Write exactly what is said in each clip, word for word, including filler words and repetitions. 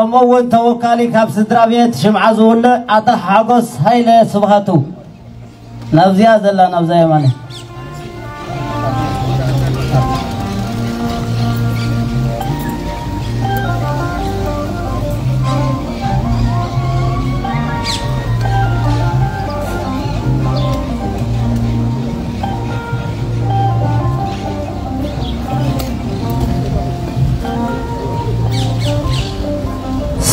كمون توكالي كابس درابيت شمع زولة عطا حقوس هايلة صبحاتو نبزيا زلا نبزيا ماني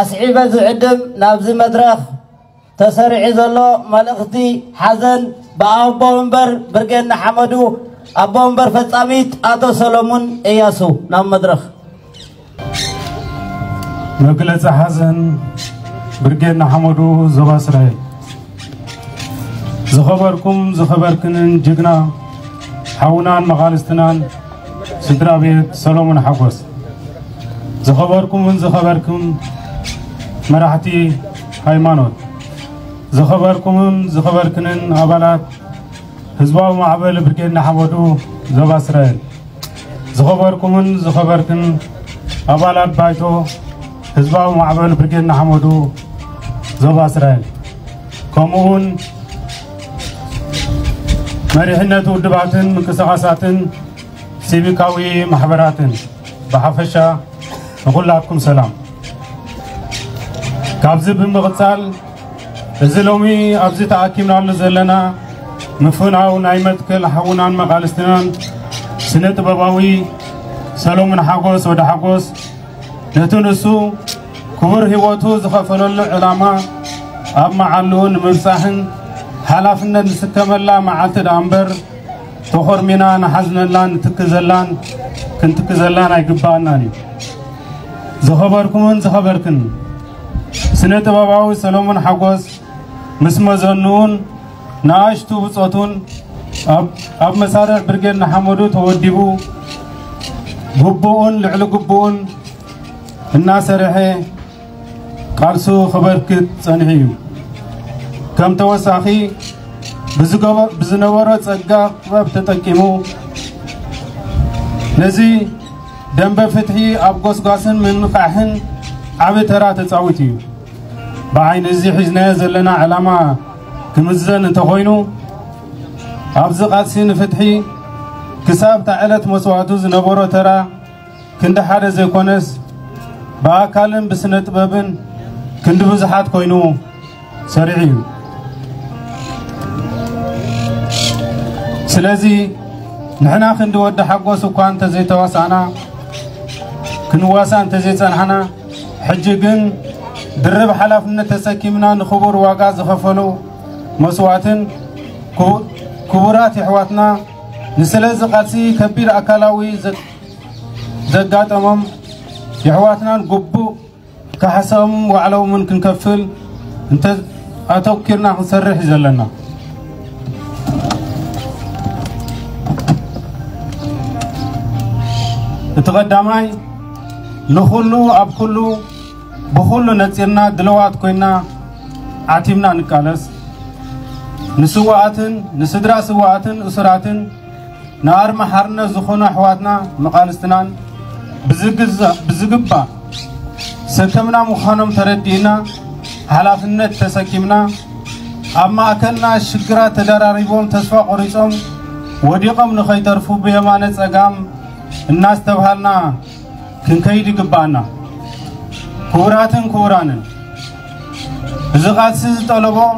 أسعيبة زعدم نابزي مدرخ تسرعي زلو ملقتي حزن بأبو منبر برقين حمدو أبو منبر فتاميت أتو سلمون إياسو نام مدرخ مقلت حزن برقين حمدو زبا إسرائيل زخبركم زخبركن جقنا حونان مغالستنان سدرابيت سلمون حقوس زخبركم ون زخبركم مراحتي هايمانوت زخبركم ون زخبركنن عبالات هزباو معبل بركين حمدو زبا اسرائيل زخبركم ون زخبركن عبالات بايتو هزباو معبل بركين حمدو زبا اسرائيل كمون مريحنة ودباتن مكسقاساتن سيبكاوي محبراتن بحفشة نقول لكم سلام كابزي بمغتال الزلومي أبزي تعاكمنا على زلنا مفهونا ونعيمة كل حونا مغالستنا سنة باباوي سلوم حقوس ود حقوس نتونسو كبر هيوتو زخفلو العلماء أب معلون ممساحن حلافنا نسكملا معالتد أمبر تخور منا نحزن لان نتكزلان كنتكزلان عقباناني زخبركم زخبركن سنة باباوي سلومون حقوس مسمى زنون ناشتو بصوتون أب أب مسارع برجل نحمدو توديبو قبون لعلو قبون الناس رحي قارسو خبركت صنحيو كم توساخي بزنورة صقا قبب تتكيمو لذي دم بفتحي أبغوس قاسن من فاحن عبد ترى تساويتي بعين الزي حزنا زلنا علامة كمزن تخوينو أبزق قاسن فتحي كساب تعلت مسواتو زنبورة ترى كند حدا زي كونس باكالن بسنة بابن كند بزحات كوينو سريعي سلازي نحنا خند ود حقوس وكان تزي توسعنا كنواسان تزيتان حنا حجقن درب حلافنا تساكمنا نخبر واقع زخفلو مسواتن كبرات حواتنا نسلز قاسي كبير أكلاوي زقات أمام يحواتنا نقبو كحسام وعلو من كنكفل انت أتوكرنا نسرح زلنا اتقداماي نخلو أبخلو بخلو نتيرنا دلوات كوينا عتيمنا نكالس نسواتن نسدرا سواتن أسراتن نار محرنا زخونا حواتنا مقالستنان بزقبا ستمنا مخانم تردينا حلافنا تساكمنا أما أكلنا شكرا تداراريبون تسفا قريصهم وديقم نخيطرفو بيمانة أقام الناس تبهالنا كنكيد قبانا كوراتن كورانن بزغات زطلبو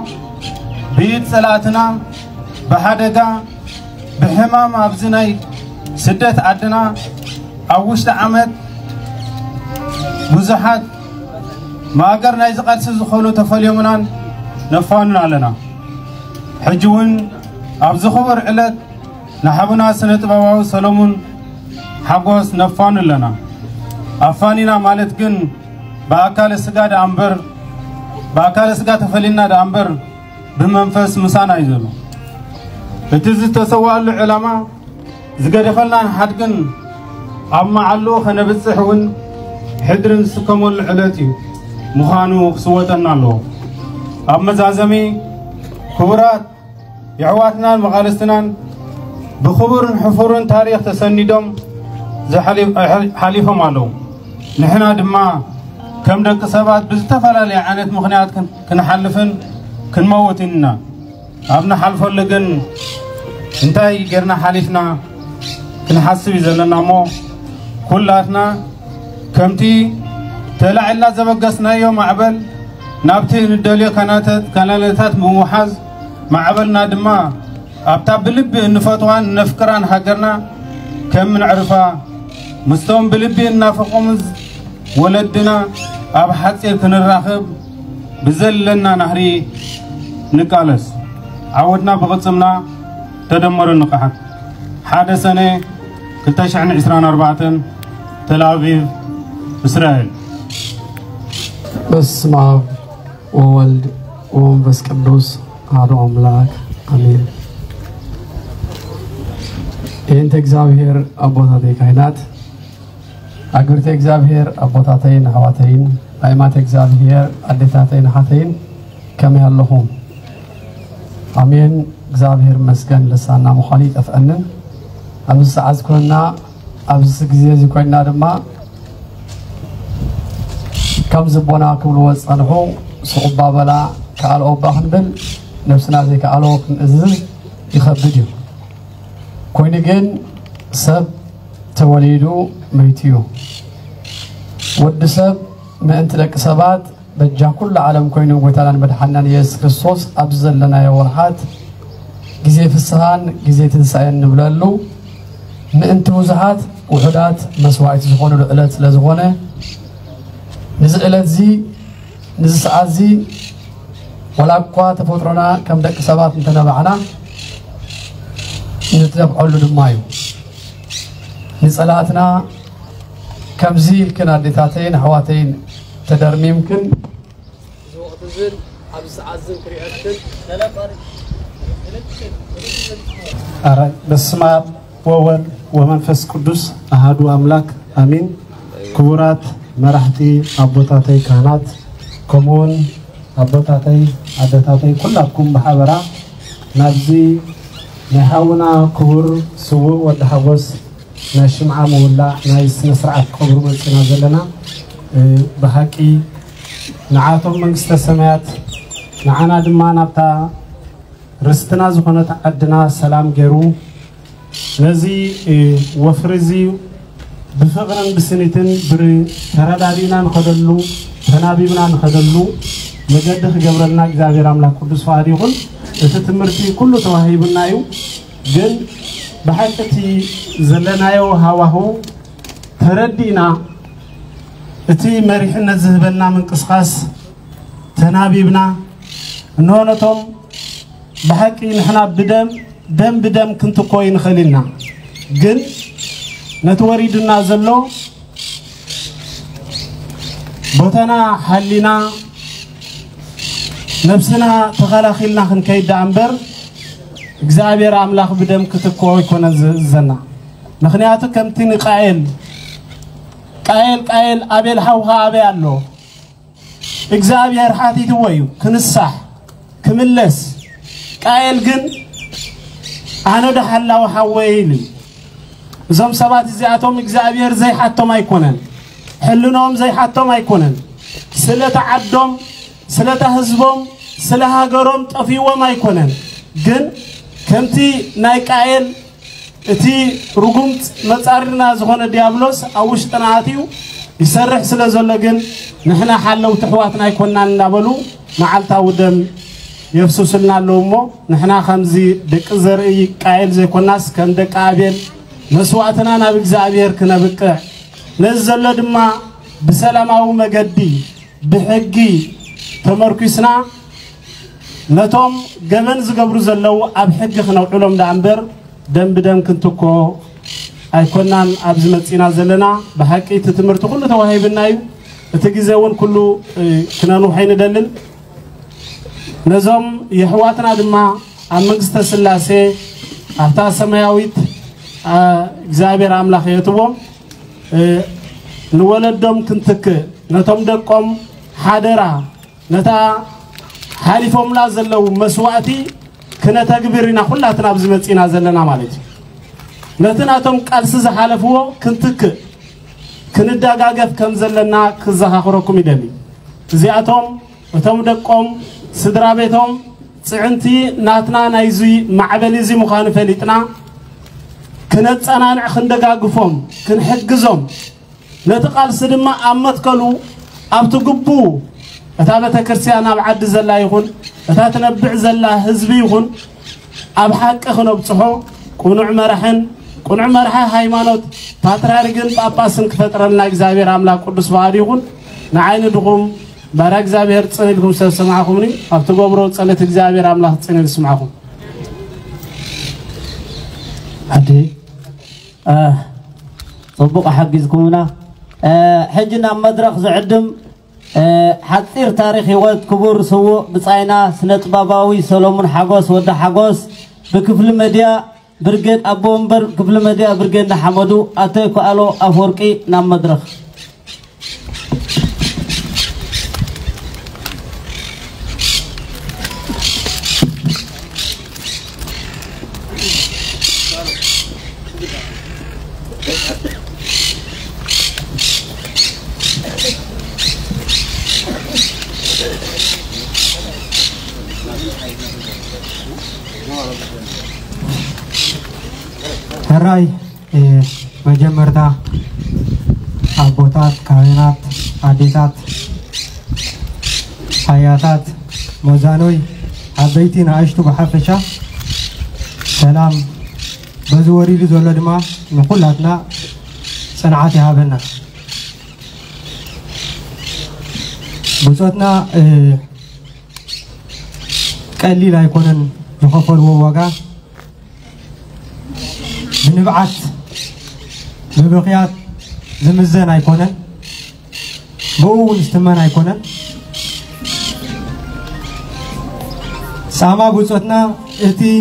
بيت صلاتنا بحدقه بحمام ابزناي سدت عدنا اوشت عمد بزحات ما قرنا يزقات زخولو تفاليومنا نفاننا علينا حجون ابز خبر علت نحبنا سنت باباو سلامون حقوس نفان لنا افانينا مالت كن باكال سغاد امبر باكال سغاد تفلينا دامبر بمنفس مسانا يزلو بتز تسوال العلماء زغاد فلان حد كن اما علو خنبصحون حدرن سكمول علاتي مخانو سوتنا له اما زازمي خبرات يعواتنا مغالستنا بخبر حفور تاريخ تسندهم زحليف حليفهم علو نحنا دما كم دك سبات بزتفلال عانت مخنيات كنحلفن كنموتنا ابنا حلفو لكن انتي غيرنا حليفنا كنحسب يزلنا مو كلاتنا كمتي تلعلنا زبقسنا يوم عبل نابتي ندليو كانت كانلتات بموحز معبلنا دما ابتا بلب نفطوان نفكران هاجرنا كم من عرفه مستوم بلبي نافقوم ولدنا اب حصير كنراخب بزلنا نهري نقالس عودنا بغصمنا تدمر النقحه حادثه سنه ألفين وأربعة وعشرين تل ابيب اسرائيل بسم الله وولد وبس قدوس هذا املاك امين انت እግዚአብሔር አባታቴ ካህናት አግብርተ እግዚአብሔር አባታቴን ሐዋቴን አይማተ እግዚአብሔር አደታቴን ሐቴን ከመያለሁም አሜን እግዚአብሔር መስገን ለሳና ሙኻሊ ተፈአነ አብስ አዝኩና አብስ ጊዜ ዝቆና ደማ ከም ዝቦና ክብሉ ወጻንሆ ሱባ ባላ ካል ኦባህን በል ነፍስና ዘካ አለውክን እዝ ይخبድ كوني جن سب توليدو ميتيو ود سب ما انت لك سبات بجا كل العالم كونو وتعالى مدحنان يسوع كريستوس ابذل لنا يا ورحات غزي في السهان غزي تنساي نبلالو ما انت وزحات وحدات مسواعيت زغونو لالات لزغونه نزالات زي نزسعات زي ولا قوا تفطرنا كم دك سبات نتنبعنا نتابعوا له دمايو نصلاتنا كمزيل كنا دتاتين حواتين تدرم يمكن وقت زين ابز عزن كرياتن لا فارق ارا بسم الله وول ومنفس قدوس احد املاك امين كبرات مرحتي ابوتاتي كانت كمون ابوتاتي ادتاتي كلكم بحبره نبي نحاونا كور سوو ودحوس نشمع مولا نايس نسرع كور ملكنا زلنا بهاكي نعاتهم من استسمات نعانا دما نبتا رستنا زخونة عدنا سلام جيرو نزي وفرزي بفغرن بسنتين بري تردادينا نخدلو تنابيبنا نخدلو مجدخ جبرنا اجزاغير عملا قدس فاريقون تتمرتي كله توهيبنايو جن بحقتي زلنايو هواهو تردينا اتي مريحنا ذهبنا من قصقاس تنابيبنا نونتهم بحقي نحنا بدم دم بدم كنت كوين خلينا جن نتوريدنا زلو بوتنا حلينا نفسنا تخلاخيلنا خنكيد عنبر እግዚአብሔር አምላክ በደም ከተቆው ይኮነ ዘና ምክንያቱ ከምቲን ቃኤል ቃኤል ቃኤል አቤል ሐውሃ አቤ ያለው እግዚአብሔር ሐቲት ወይ ክንሳህ ክምለስ ቃኤል ግን አነደ ሐላው ሐወይል ዞም ሰባት እዚያቶም እግዚአብሔር ዘይ ሐቶም አይኮነን ሕልኖም ዘይ ሐቶም አይኮነን ስለ ተዓዶም ስለ ተህዝቦም ስለ ሀገሮም ጠፊውም አይኮነን ግን ከምቲ ናይ ቃኤል እቲ ሩጉም መጻርና ዝኾነ ዲያብሎስ አውሽጥናቲው يسرح سلازولجن نحن حلو تحواتنا يكوننا نقبلو معلتا ودم يفسوسلنا لومو نحن خمزي دك زرعي كائل زي كناس كم دك عابير مسواتنا نبيك زعابير كنا بك نزل لدما بسلام أو مجدي بحقي تمركزنا نتوم جمن زقبر زلوا أبحقي خنا علوم دعنبر دم بدم كنتكو أيكوننا أبزمتينا زلنا بحقي تتمر تقول توهاي بالنايو تجزاون كله كنا نوحين دلل نظام يحواتنا دما أمجد تسلاسه أحتاج سماويت زعبير عمل خيطوم نولدهم كنتك نتوم دكم حدرا نتا حريفهم لازلوا مسواتي كنا تجبرنا كلها تنابزمتينا زلنا مالتي نتناتهم كأسس حلفوا كنتك كنت دعاقف كم زلنا كزها خركم يدمي زياتهم وتمدكم سدرابتهم سعنتي ناتنا نايزي معبليزي مخانفلتنا كنت أنا عند دعاقفهم كن حجزهم نتقال سلما أمت كلو أبتقبو أتابت كرسيانا بعد زلا يخون أتاتنا بعزلا هزبي يخون أبحك أخنا بتصحو كون عمرحن كون عمرحا هاي مالوت تاترارجن باباسن كفترن لا إجزابير عملا قدس واري يخون نعين دقوم برا إجزابير تصني لكم سمعكمني أبتقبرو تصلت إجزابير عملا تصني لسمعكم عدي آه صبق حجزكمنا آه حجنا مدرخ زعدم حصير تاريخي وقت كبر سو بصاينا سنت باباوي سلومون حغوس ودا حغوس بكفل ميديا برجيت ابومبر كفل ميديا برجيت حمدو اتيكو الو افورقي نام مدرخ هراي مجمردا أبوتات كائنات عديدات حياتات مزانوي عبيتين عشتو بحفشة سلام بزوري بزولد ما نقولاتنا صنعتها بنا بزوتنا قليل هيكونن يخفر ووقع بنبعث ببقيات زمزان هيكونن بقول استمان هيكونن ساما بزوتنا اتي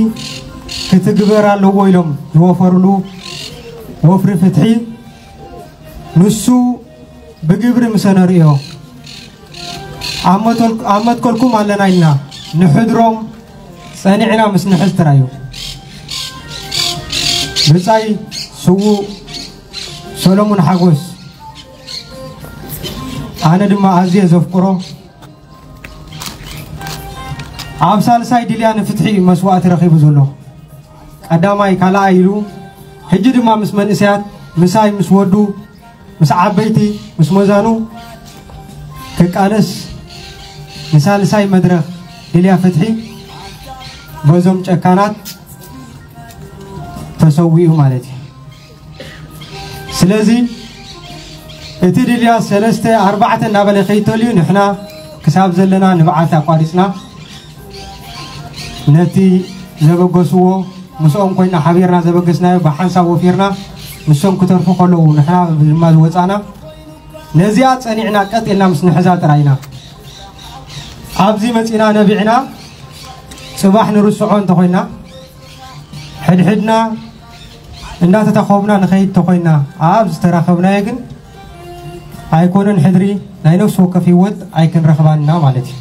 كتقبر على ويلهم يوفر له وفر فتحي نسو بقبر مسناريو عمت عمت كلكم على ناينا نحضرهم صنعنا مس نحضر ترايو بزاي سو سلمون حقوس أنا دم عزيز أفكره عبسال ساي دليان فتحي مسوات رخيب زلوا أدماي كلا يلو هجد ما مس من إسات مساي مسودو مسعبيتي مسمزانو كأنس مثال ساي مدرخ إليا فتحي بزوم كانت تسويه مالتي سلازي اتيد إليا سلسته أربعة نابل خيتولي نحنا كساب زلنا نبعثا قارسنا نتي زبقسوه مسوم كوينا حبيرنا زبقسنا بحنسا وفيرنا مسوم كترفو قلو نحنا بالمال وزانا نزيات صنعنا قتلنا مسنحزات راينا عبزي مسئنا نبيعنا صباح نرسعون تخوينا حد حدنا إننا تتخوبنا نخيد تخوينا عبز تراخبنا يكن هيكون حدري لا نفس وكفي ود هيكن رخباننا مالتي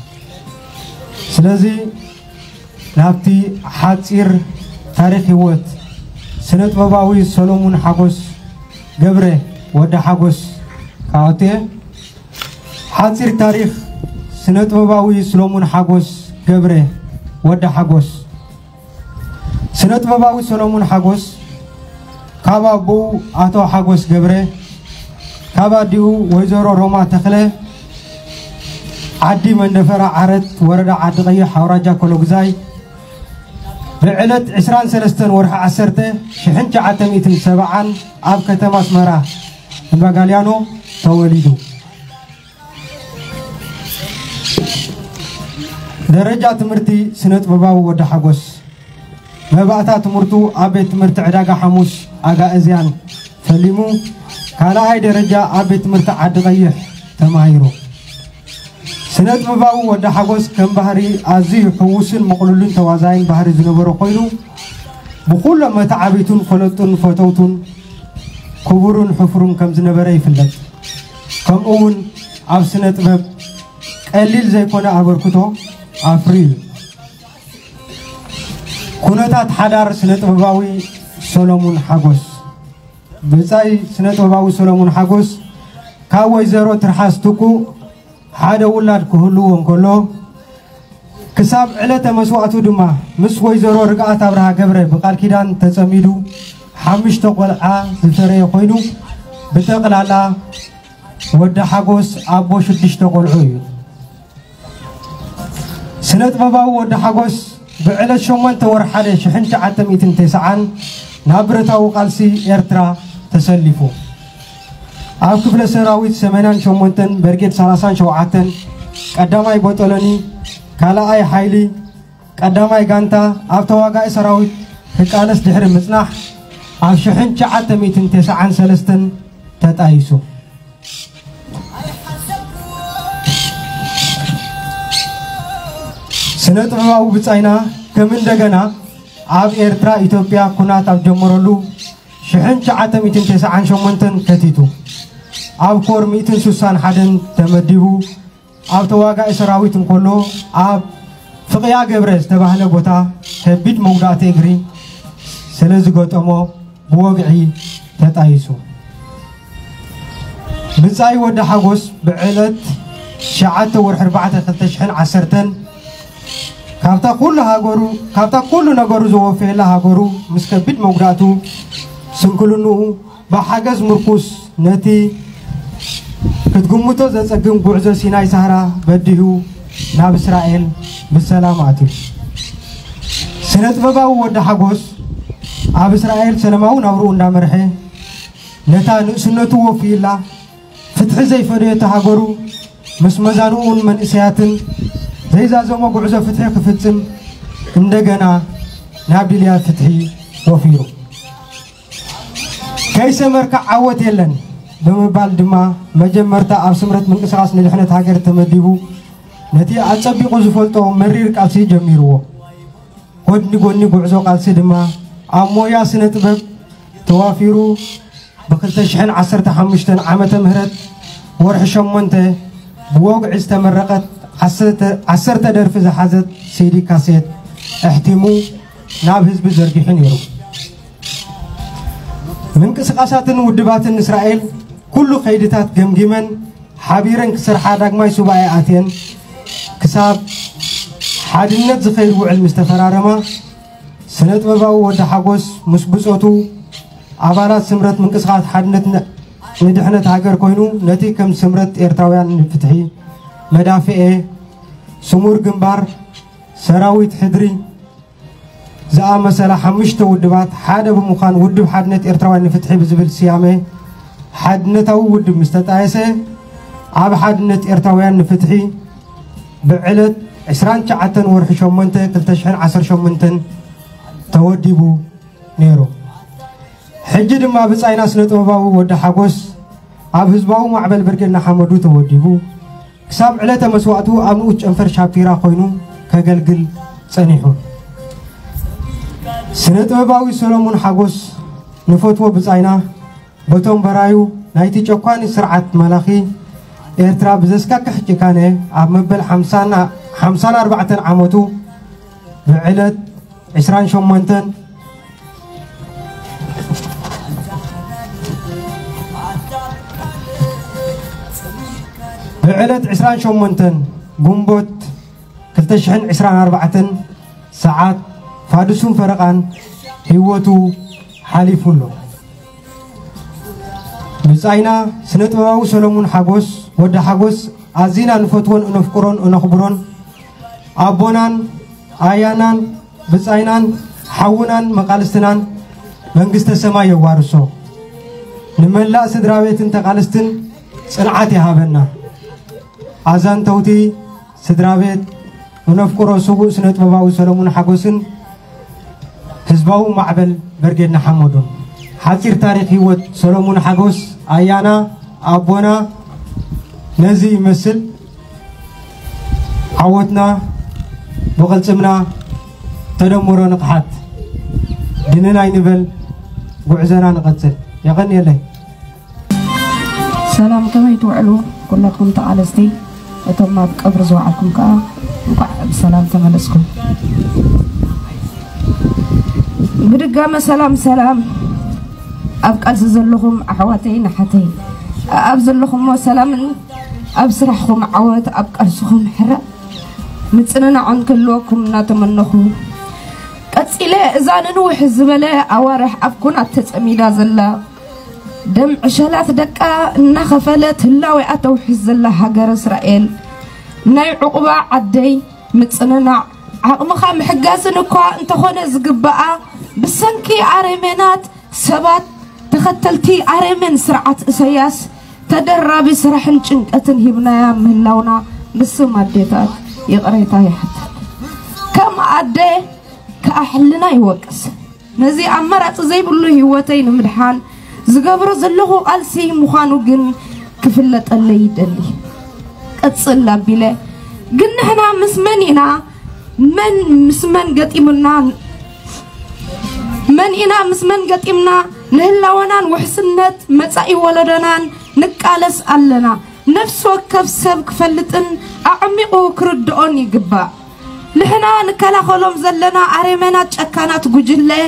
سلازي نابتي حاتير تاريخي ود سنة باباوي سلومون حقوس قبره ود حقوس كاوتيه حاتير تاريخ سنة باباوي سلومون حقوس قبره ودا حقوس سنة باباوي سلومون حقوس كابابو أتو حقوس قبره كاباديو وزير روما تخلى عدي من دفر عرض ورد عدقية حوراجا كولوغزاي بعلت عشران سلستن ورح عسرته شحن جعتم يتم سبعا عب كتما اسمراه البقاليانو توليدو درجة تمرتي سنت بباو ود حقوس مباعتا تمرتو عبت مرت عداقة حموس عقا ازيان فليمو كان هاي درجة عبت مرت عدقية تمايرو سنت بباو ود حقوس كم بحري عزي حووسن مقلولين توازاين بحري زنبرو قيلو بقول لما تعبتون خلطون فتوتون كبرون حفرون كم زنبري فلت كم اون عب سنت بب قليل زي كونا عبركتو أفريل كونتات حدار سنة بباوي سولومون حاجوس بزاي سنة بباوي سولومون حاجوس كاوي زيرو ترحاس توكو حدا ولاد كهلو ونقولو كساب علته مسوعته دما مسوي زيرو رقعة تبرها جبره بقال كيدان تسميدو حمش تقول آ ترى يقينو بتقل على ود حاجوس أبو شدش تقول عيو سنت بابا ود حقوس بعلى شومان تور حدا شحن تعتم يتنتسعن نبرة وقلسي إرترا تسلفو عقب لسراويت سمنان شومنتن بركت سلاسان شوعتن قداماي بطلني كلاي حيلي قداماي غانتا أفتواقع سراويت فقالس دحر مصنح عب شحن تعتم يتنتسعن سلستن تتأيسو سنة بابو بتصينا كمن دجنا عب إرترا إثيوبيا كنا تجمرلو شحن شعتم يتم تسعن شمنتن كتيتو عب كور ميتن سوسان حدن تمديبو عب تواجع إسرائيل كله عب فقيا جبرز تبهنا بوتا هبيت موجات إجري سلزقت أمو بوقعي تتأيسو بتصي ود حجوس بعلت شعته ورحبعته تشحن عسرتن كابتا كل هاجرو كابتا كل نجارو زوافه لا هاجرو مسكبيت مغراتو سنكلنو بحجز مركوس نتي كتجمعتو زت أقوم بعزة سيناء سهرة بديهو ناب إسرائيل بالسلام عتير سنة بابو وده حجوس عب إسرائيل سلامو نورون دمرحه نتان سنتو وفي الله فتح زي فريت هاجرو مس مزارون من إسياتن زيزا زوما بعزة فتحي كفتن اندقنا نابليا فتحي وفيرو كيسا مركع عوات يلن بمبال دما مجمرتا عب سمرت من قصاص نلحنة هاجر تمديبو نتي عصبي قزفلتو مرير قلسي جميرو ودني قولني بعزو قلسي دما عمو ياسنة بب توافيرو بقلتشحن عصر تحمشتن عامة مهرت ورح شمونته بوقع استمرقت عسرت درفز حزت سيدي كاسيت احتمو نابهز بزرقحين يرو من كسقاسات ودبات إسرائيل كل قيدتات جمجمن حبيرن كسر حادق ماي سباياتين كساب حادنت زخير وعلم استفرارما سنت بباو ودحقوس مسبسوتو عبارات سمرت من كسقات حادنت ندحنت هاجر كوينو نتي كم سمرت إرتاويان فتحي مدافع سمور جنبار سراويت حدري زعم مسألة حمشت ودبات حدا بمخان ودب حدنت إرتوان فتحي بزبل سيامه حدنت أو ودب مستتعسه عب حدنت إرتوان فتحي بعلت عشران شعتن ورح شمنتن تلتشحن عشر شمنتن توديبو نيرو حجد ما بسعينا سنة وباو وده حقوس عب هزباو معبل بركنا حمدو توديبو كسب على تمسوعته أموت أنفر شابيرا خينو كجلجل سنيحو سنة بباوي سلمون حجوس نفتوه بزعينا بتم برايو نايتي جواني سرعة ملاخي إرتراب زسكا كحكي كانه عمبل حمسان حمسان أربعة عمتو بعلت عشران شمنتن بعلت عشران شمنتن قنبوت كلتشحن عشران أربعتن ساعات فادسون فرقان هيوتو حليفون له بسعينا سنتبعو سلمون حقوس ود حقوس عزينا نفتون ونفكرون ونخبرون أبونان آيانان بسعينان حونان مقالستنان منقست السماء يوارسو نملا سدراوية تقالستن سنعاتي هابنا عزان توتي سدراوية ونفكرو سوقو سنتبعو سلمون حقوسن حزبه معبل برقيدنا حمودون حصير تاريخ هوت سلمون حقوس أيانا أبونا نزي مسل عوتنا بغلصمنا تدمرو نقحات ديننا ينبل وعزنا نقتل يغني لي سلام كويت وعلو كلكم تعالستي اتم بقبر زوعكم كا وقع بسلام تملسكم بدقام سلام سلام أبقى زلهم أحواتي نحتي أبزلهم وسلام أبسرحهم عوات أبقى زلهم حرق متسننا عن كلكم نتمنخو قتيله إذا نوح زبله أوارح أبكون أتسميدا زلا دمع شلات دقة نخفلت هلاوي أتوح زلا هجر إسرائيل ناي عقبة عدي متسننا عقمخام حجازنكو أنت خون زقبأ بسنكي عريمينات سبات تختلتي أرمن سرعة سياس تدرب سرح الجنكة هبنا من لونا بسم الديتات يقريتها يحت كم أدى كأحلنا يوكس نزي أمرت زي بلو هوتين مدحان زقبر زلوه قلسي مخانو جن كفلة اللي يدلي قتصلا بلا جن هنا مسمنينا من مسمن قد إمنا من إنا مسمن قد إمنا نهلاونان وحسنات متاعي ولدنان نقالس علنا نفس وكف سبك فلتن اعمقو كردون يغبا لحنا نكلا خلوم زلنا اريمنات چكانات غجله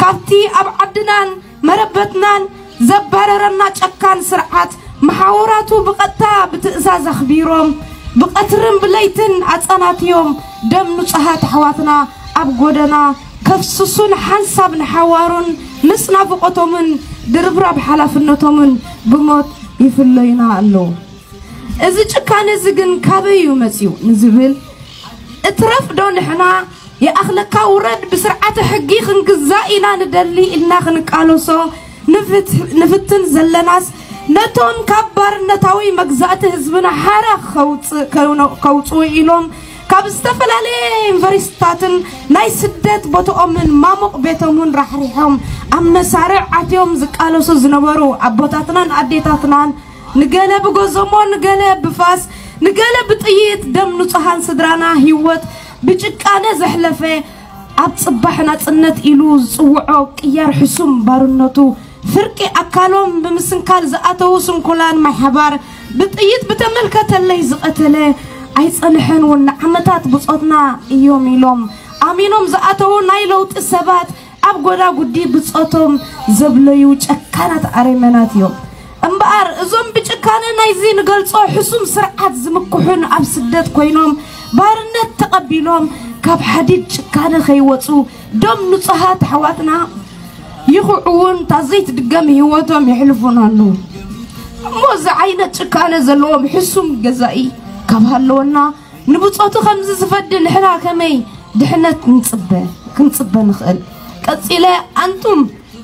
كابتي اب عدنان مربتنان زبررنا چكان سرعات محاوراتو بقتا بتئزاز خبيروم بقترم بليتن اصانات يوم دم نصحات حواتنا اب غدنا كفسسون حنساب نحوارون مسنا فقطومن دربراب حلافنتومن بموت يفلينا الله اذا كان زغن كابيو مسيو نزبل اترف دون حنا يا اخلكا ورد بسرعه حقي خنقزاينا ندلي إلنا خنقالوسو نفت نفتن زلناس نتون كبر نتاوي مغزات حزبنا حرا خوت كوتو يلوم كاب استفلالين فرستاتن نايس دت بوتومن مامق بيتومن رحريحهم ام مسارع عتيوم زقالوس زنبرو ابوتاتنان اديتاتنان نغله بغزمون نغله بفاس نغله بطييت دم نصحان سدرانا هيوت بجقانه زحلفه اب صباحنا صنت ايلو صوعو قيار حسوم بارنتو فرقي اكالوم بمسنكال زاتوسن كلان محبار بطييت بتملكه اللي زقتله أي صلحن والنعمتات بصوتنا يوم يلوم أمينهم زعتوا نايلو تسبات أبغدا قدي بصوتهم زبليو تشكانات أريمنات يوم أمبار زوم بتشكان نايزين قلصوا حسوم سرعة زمكحون أبسدات كوينهم بارنت تقبلهم كاب حديد تشكان خيوتوا دم نصهات حواتنا يخوعون تزيت دقم هيوتهم يحلفون عنه موز عينة تشكان زلوم حسوم جزائي كبهلونا نبوصوتو خمس زفدن حنا كمي دحنت نصبه كنصبه نخل قصيله انتم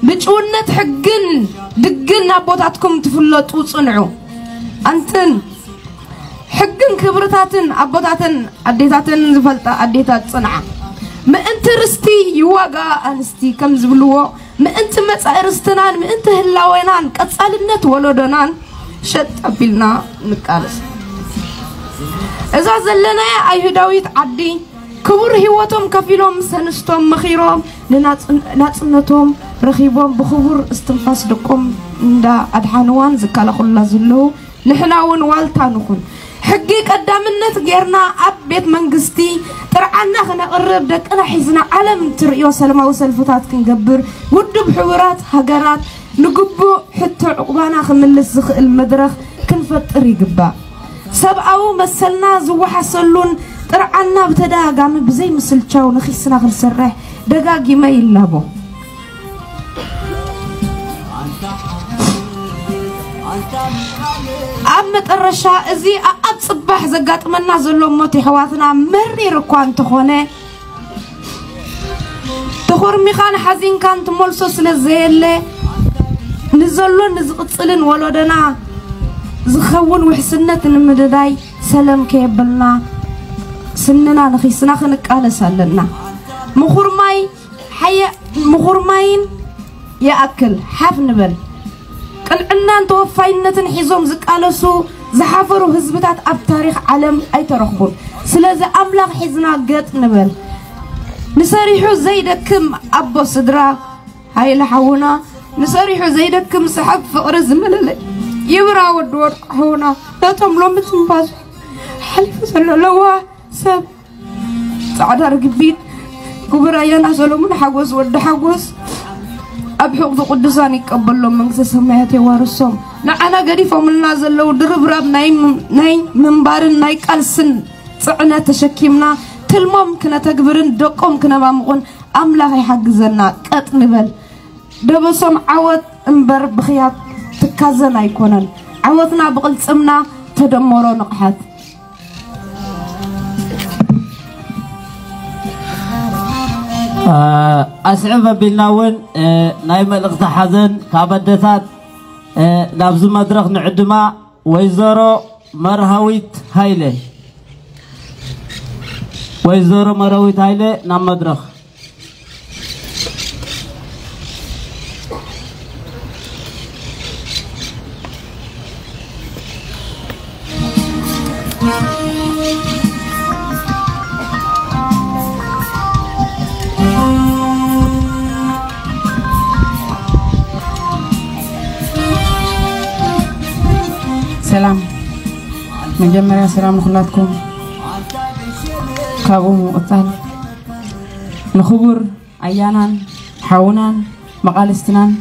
بجونت حقن دقن ابوتاتكم تفلطو صنعو انتن حقن كبرتاتن ابوتاتن اديتاتن زفلطا اديتات صنعا ما انت رستي يواغا انستي كم زبلو ما انت مصارستنان ما انت هلاوينان قصالنت ولدنان شط ابيلنا نقالس إذا زلنا أيهداويت عدي كبر هوتهم كفيلهم سنستم مخيرهم لناتنتهم رخيبهم بخبر استنفاسدكم دا أدحانوان زكالا خلا زلو نحناون والتانوكم حقي قدامنا غيرنا أب بيت منقستي ترعنا خنقرب دكنا حيزنا علم تريو سلما وسلفتات كنقبر ودب حوارات هجرات نقبو حتى عقبانا خملس المدرخ كنفتر يقبا سبعو مسلنا زو حسلون طرعنا بتداغام بزي مسلچاو نخيسنا خسرح دغاغي ما يلابو أمت الرشاء زي أتصبح زقات من نازل موتي حواتنا مري ركوان تخوني تخور ميخان حزين كانت مولسوس لزيلي نزلون نزقتسلن ولودنا زخون وحسنة المدداي سلام كيبلنا سننا نخيسنا خنقال سالنا مخور ماي حي مخور ماين يأكل حاف نبل قلعنا نتوفاينة حيزوم زقالسو زحفرو هزبتات أب تاريخ عالم أي ترخبون سلازا أملاغ حيزنا قد نبل نساريحو زيدكم أبو صدرا هاي لحونا نساريحو زيدكم سحب فقر زمللي يبرا ودور هونا لا تملو متنباز حلف سلو لوا سب سعدار قبيت كبرايان أسلو من حقوس ود حقوس أبحق في قدساني قبل لهم من سماياتي وارسوم لا أنا قريفة من نازل لو درب راب نايم نايم منبار نايك ألسن سعنا تشكيمنا تلمم كنا تكبرن دقم كنا بامقون أملا في حق زنا كتنبل دبسم عوض انبر بخيات تكازن أيكونن عوضنا بقلت أمنا تدمرون قحط أسعف بالناون نايم الأقطع حزن كابدثات نابز مدرخ نعدما ويزارو مرهويت هايلة ويزارو مرهويت هايلة نام مدرخ سلام مجمرة سلام نخلاتكم كابو أطال نخبر أيانا حاونا مقال استنان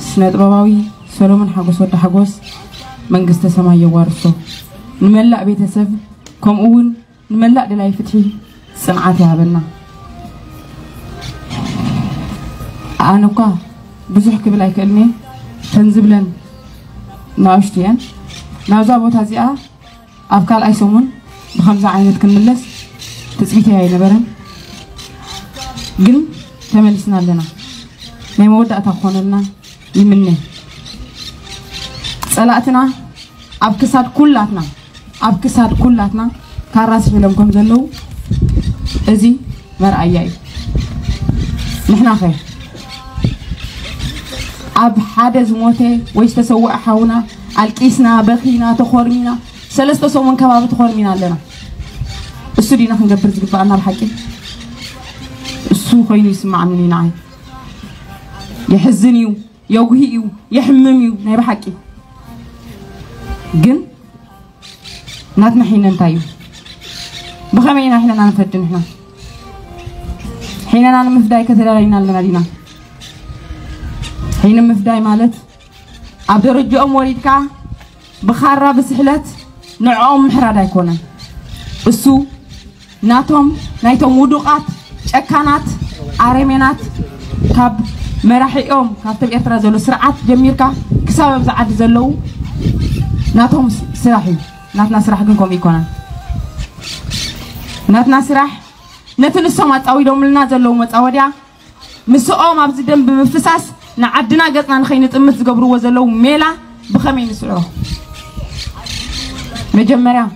سنة رباوي سلومن حقوس ورد حقوس من قست سما يوارسو نملأ بيتسب كم أول نملأ دلاي فتحي سمعاتي هبلنا أنا قا بزحك بلاي كلمة تنزبلن ناوشتين نازا بوت هذه أفكار أيسومون بخمسة عينات كملس تسبيتها هاي نبرم قل تمل سنة لنا ما يمود أتخون لنا يمني سألتنا أبكسات كلاتنا أبكسات كلاتنا كراس فيلمكم زلوا أزي مرأيي نحنا خير أب حادث موته ويش تسوى حونا الكيسنا بخينا تخورمينا سلسة سومن كباب تخورمينا لنا السورينا خنجر برزق بقى أنا الحكي السو خيني يسمع مني نعي يحزنيو يوهيو يحمميو ناي بحكي جن ناتمحينا نتايو بخمينا حين أنا نفرد نحنا حين أنا مفداي كثيرا لنا لنا دينا حين مفداي مالت عبد الرجوم وريدكا بخارة بسحلت نعوم محرادة يكون السو ناتهم نايتهم ودوقات شكانات عرمينات كاب مراحيهم كابتب يترازلو سرعات جميركا كسابب زعاد زلو ناتهم سراحي ناتنا سراح جنكم يكون ناتنا سراح ناتنا السمات أو يدوم لنا زلو متأوديا مسؤوم أبزدن بمفساس نعدنا قطنا نخينا تمت قبر وزلو ميلا بخمين سعره مجمرة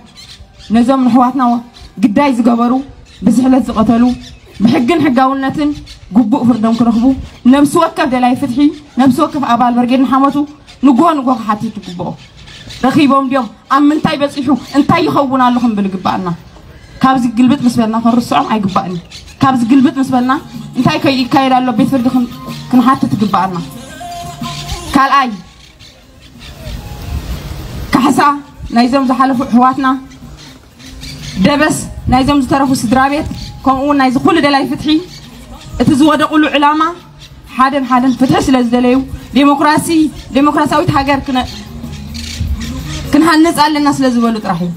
نزوم نحواتنا قداي زقبرو بسحلة زقتلو بحقن حقاونتن قبو فردهم كرخبو نمس وكف دلاي فتحي نمس وكف أبال برقين حمتو نقوه نقوه حتي تقبوه رخيبهم اليوم أم انتاي بسيحو انتاي يخونا لهم بالقبعنا كابز قلبت مسبلنا فرصعهم عي قبعني كابز قلبت مسبلنا انتاي كي كايرا لو بيت فردهم كن حتى تقبعنا كالآي كحسا نايزم زحلفو حواتنا دبس نايزم زترفو سدرابيت كمون نايز كل دلاي فتحي اتزود قولو علامة حادن حادن فتحس لازدليو ديمقراسي ديمقراساويت هاجر كنا كن هنس قال للناس لازولو ترحي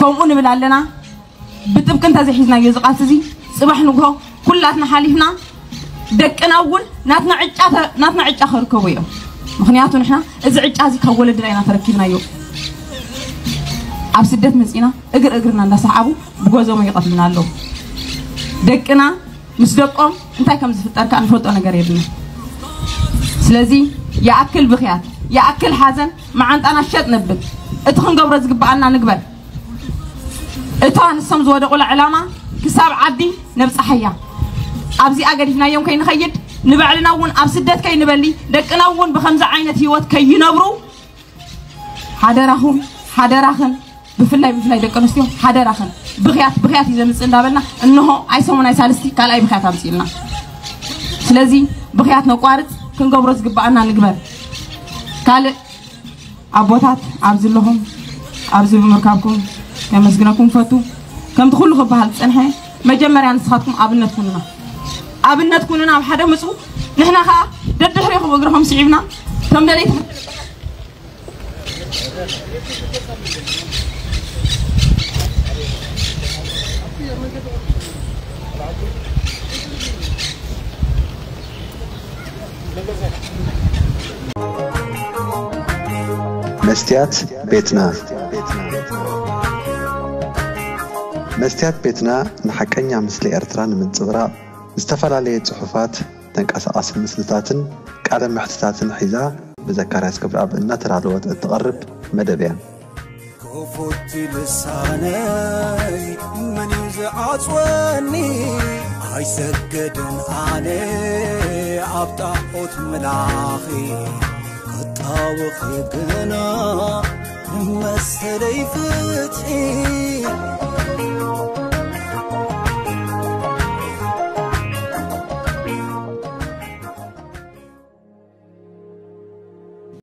كمون نبل علينا بتبكن تازي حزنا يزقات زي صباح نقهو كلاتنا حالينا دك أنا أول ناتنا عج أثر ناتنا عج آخر كويه مخنياتو نحنا إذا عجازي كولد دلعنا تركيبنا يو عبسدت مسكينا أجر أجرنا نسحابو بجوزه ما يقتلنا اللو دكنا مسدقهم أنت كم زفتار كأن فوتو أنا قريبنا سلازي يأكل بخيات يأكل حزن مع عند أنا شد نبت اتخن قبرز قبعنا نقبل اتان السمز وده قل علامة كساب عدي نبص حيا أبزي أجرينا يوم كين خيد نبعلنا ون أبسدت كين نبلي دكنا ون بخمسة عينة هيوت كين نبرو هذا رهم هذا رخن بفلاي بفلاي دكنا نسيو هذا رخن بخيات بخيات إذا نسند قبلنا إنه عيسون عيسالستي قال أي بخيات أمسيلنا سلازي بخيات نقارض كن قبرز قبعنا نقبل قال أبوتات أبزي لهم أبزي بمركبكم كما سجنكم فتو كم تدخلوا بحال تنحي ما جمري عن صحاتكم أبنتكمنا أبنتكمنا بحدا مسو نحن خا دد حريقهم وقرهم سعيبنا كم دليل مستيات بيتنا مستيات بيتنا نحكينا مثل إرتران من صبراء استفعلالي صحفات تنقص عاصم مثلتاتن كعلم محتتاتن حذاء بذكرات كبر أب النتر على الوضع التقرب مدبيا كوفت لساني من يزعج وني عيسكد علي أبطأت ملاخي أوخي قنا مسلي فتحي